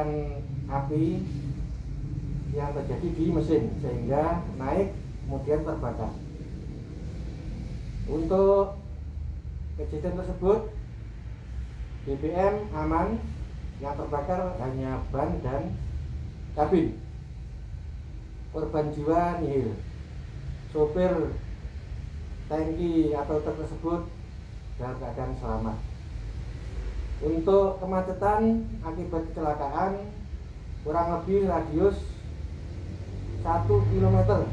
menyebabkan api yang terjadi di mesin sehingga naik kemudian terbakar. Untuk kejadian tersebut BBM aman, yang terbakar hanya ban dan kabin. Korban jiwa nihil. Sopir tangki atau truk tersebut dalam keadaan selamat. Untuk kemacetan akibat kecelakaan kurang lebih radius 1 km.